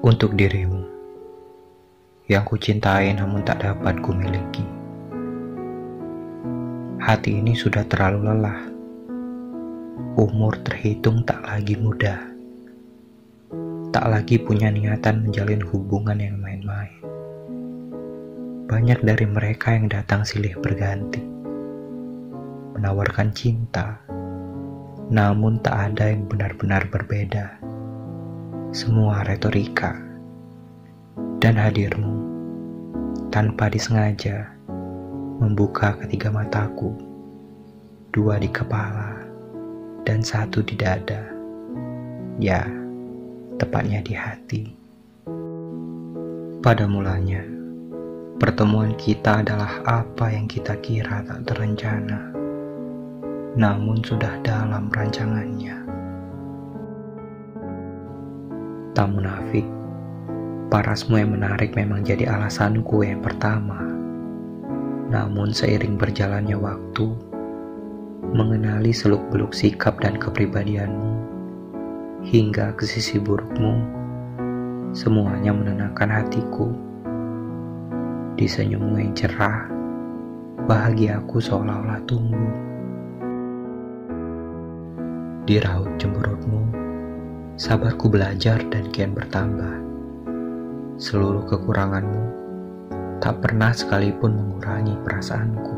Untuk dirimu yang ku cintai namun tak dapat ku miliki. Hati ini sudah terlalu lelah. Umur terhitung tak lagi muda. Tak lagi punya niatan menjalin hubungan yang main-main. Banyak dari mereka yang datang silih berganti, menawarkan cinta, namun tak ada yang benar-benar berbeda. Semua retorika dan hadirmu tanpa disengaja membuka ketiga mataku, dua di kepala dan satu di dada. Ya, tepatnya di hati. Pada mulanya, pertemuan kita adalah apa yang kita kira tak terencana, namun sudah dalam rancangannya. Tak munafik, parasmu yang menarik memang jadi alasanku yang pertama. Namun seiring berjalannya waktu, mengenali seluk-beluk sikap dan kepribadianmu, hingga ke sisi burukmu, semuanya menenangkan hatiku. Di senyummu yang cerah, bahagiaku seolah-olah tumbuh. Di raut cemberutmu, sabarku belajar dan kian bertambah. Seluruh kekuranganmu tak pernah sekalipun mengurangi perasaanku.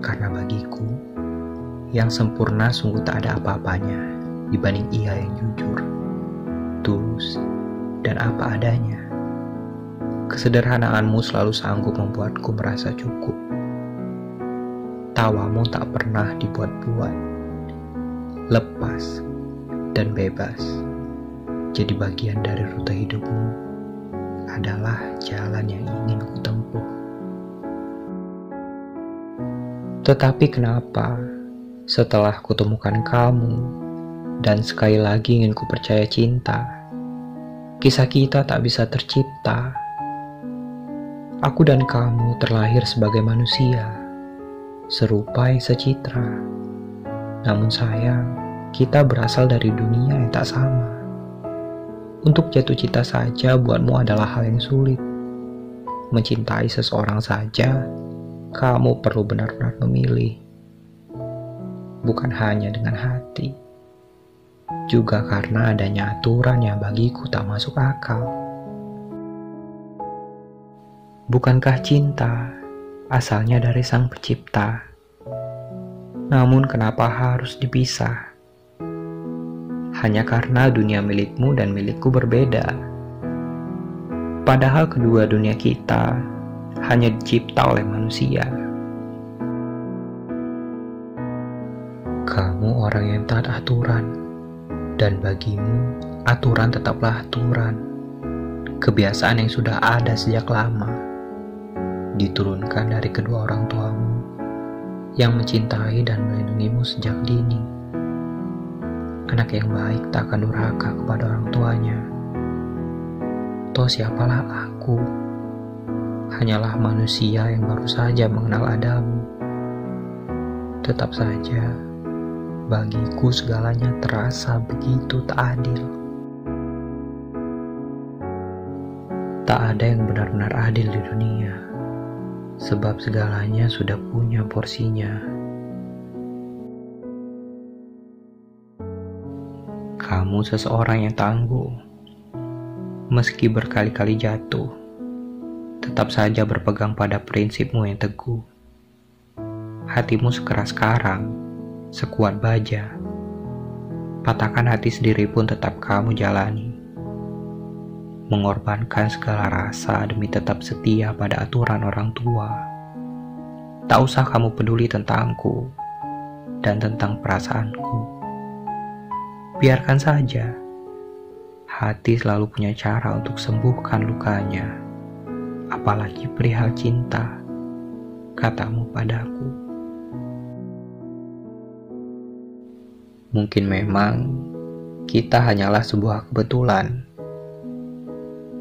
Karena bagiku, yang sempurna sungguh tak ada apa-apanya dibanding ia yang jujur, tulus, dan apa adanya. Kesederhanaanmu selalu sanggup membuatku merasa cukup. Tawamu tak pernah dibuat-buat. Lepas dan bebas. Jadi bagian dari rute hidupmu adalah jalan yang ingin ku tempuh. Tetapi kenapa setelah kutemukan kamu dan sekali lagi ingin ku percaya cinta, kisah kita tak bisa tercipta. Aku dan kamu terlahir sebagai manusia, serupai secitra. Namun sayang, kita berasal dari dunia yang tak sama. Untuk jatuh cinta saja buatmu adalah hal yang sulit. Mencintai seseorang saja, kamu perlu benar-benar memilih. Bukan hanya dengan hati, juga karena adanya aturan yang bagiku tak masuk akal. Bukankah cinta asalnya dari Sang Pencipta? Namun kenapa harus dipisah? Hanya karena dunia milikmu dan milikku berbeda. Padahal kedua dunia kita hanya dicipta oleh manusia. Kamu orang yang taat aturan, dan bagimu aturan tetaplah aturan. Kebiasaan yang sudah ada sejak lama, diturunkan dari kedua orang tuamu yang mencintai dan melindungimu sejak dini. Anak yang baik tak akan durhaka kepada orang tuanya. Toh siapalah aku? Hanyalah manusia yang baru saja mengenal adamu. Tetap saja, bagiku segalanya terasa begitu tak adil. Tak ada yang benar-benar adil di dunia. Sebab segalanya sudah punya porsinya. Kamu seseorang yang tangguh. Meski berkali-kali jatuh, tetap saja berpegang pada prinsipmu yang teguh. Hatimu sekeras karang, sekuat baja. Patahkan hati sendiri pun tetap kamu jalani. Mengorbankan segala rasa demi tetap setia pada aturan orang tua. Tak usah kamu peduli tentangku dan tentang perasaanku. Biarkan saja. Hati selalu punya cara untuk sembuhkan lukanya. Apalagi perihal cinta, katamu padaku. Mungkin memang kita hanyalah sebuah kebetulan.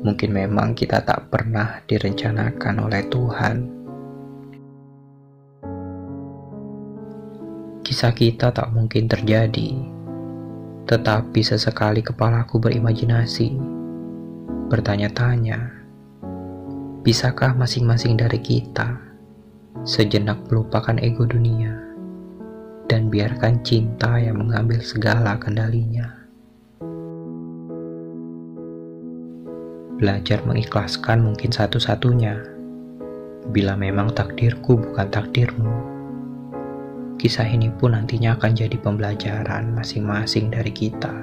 Mungkin memang kita tak pernah direncanakan oleh Tuhan. Kisah kita tak mungkin terjadi, tetapi sesekali kepalaku berimajinasi bertanya-tanya, bisakah masing-masing dari kita sejenak melupakan ego dunia dan biarkan cinta yang mengambil segala kendalinya? Belajar mengikhlaskan mungkin satu-satunya, bila memang takdirku bukan takdirmu. Kisah ini pun nantinya akan jadi pembelajaran masing-masing dari kita.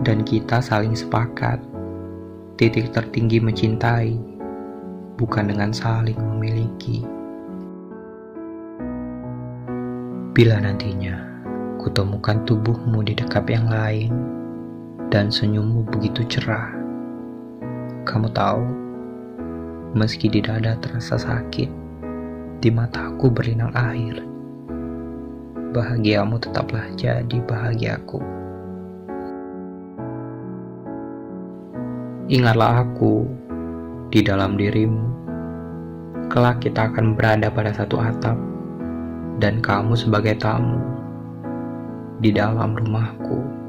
Dan kita saling sepakat, titik tertinggi mencintai, bukan dengan saling memiliki. Bila nantinya kutemukan tubuhmu di dekap yang lain, dan senyummu begitu cerah, kamu tahu, meski di dada terasa sakit, di mataku berlinang air. Bahagiamu tetaplah jadi bahagiaku. Ingatlah aku di dalam dirimu. Kelak kita akan berada pada satu atap, dan kamu sebagai tamu di dalam rumahku.